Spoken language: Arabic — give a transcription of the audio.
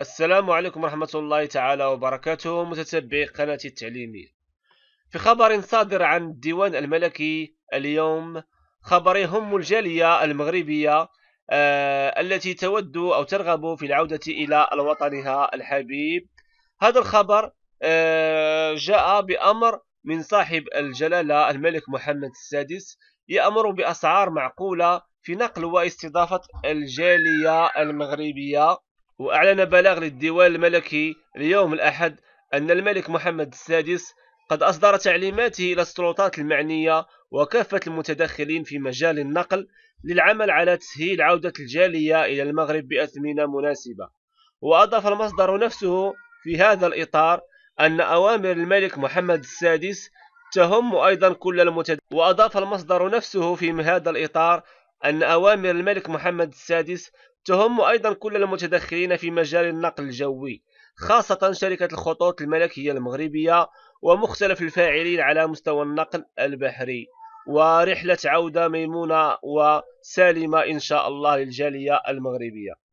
السلام عليكم ورحمة الله تعالى وبركاته متتبعي قناتي التعليمية. في خبر صادر عن الديوان الملكي اليوم، خبر يهم الجالية المغربية التي تود أو ترغب في العودة إلى وطنها الحبيب. هذا الخبر جاء بأمر من صاحب الجلالة الملك محمد السادس، يأمر بأسعار معقولة في نقل واستضافة الجالية المغربية. وأعلن بلاغ للديوان الملكي اليوم الأحد أن الملك محمد السادس قد أصدر تعليماته إلى السلطات المعنية وكافة المتدخلين في مجال النقل للعمل على تسهيل عودة الجالية إلى المغرب بأثمنة مناسبة. وأضاف المصدر نفسه في هذا الإطار أن أوامر الملك محمد السادس تهم أيضا كل المتدخلين. وأضاف المصدر نفسه في هذا الإطار أن أوامر الملك محمد السادس تهم أيضا كل المتدخلين في مجال النقل الجوي، خاصة شركة الخطوط الملكية المغربية ومختلف الفاعلين على مستوى النقل البحري. ورحلة عودة ميمونة وسالمة إن شاء الله للجالية المغربية.